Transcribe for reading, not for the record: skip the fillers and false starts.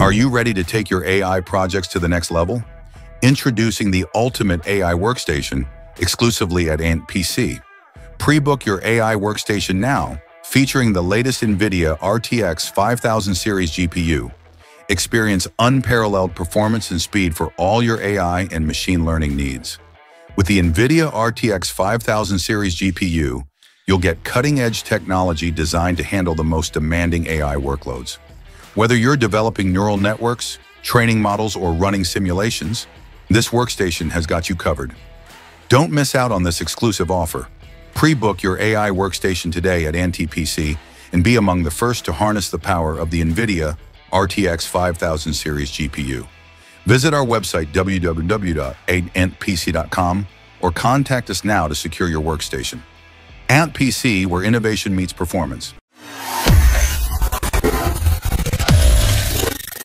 Are you ready to take your AI projects to the next level? Introducing the ultimate AI workstation exclusively at ANT PC. Pre-book your AI workstation now, featuring the latest NVIDIA RTX 5000 Series GPU. Experience unparalleled performance and speed for all your AI and machine learning needs. With the NVIDIA RTX 5000 Series GPU, you'll get cutting-edge technology designed to handle the most demanding AI workloads. Whether you're developing neural networks, training models, or running simulations, this workstation has got you covered. Don't miss out on this exclusive offer. Pre-book your AI workstation today at ANT PC and be among the first to harness the power of the NVIDIA RTX 5000 Series GPU. Visit our website www.ant-pc.com or contact us now to secure your workstation. ANT PC, where innovation meets performance.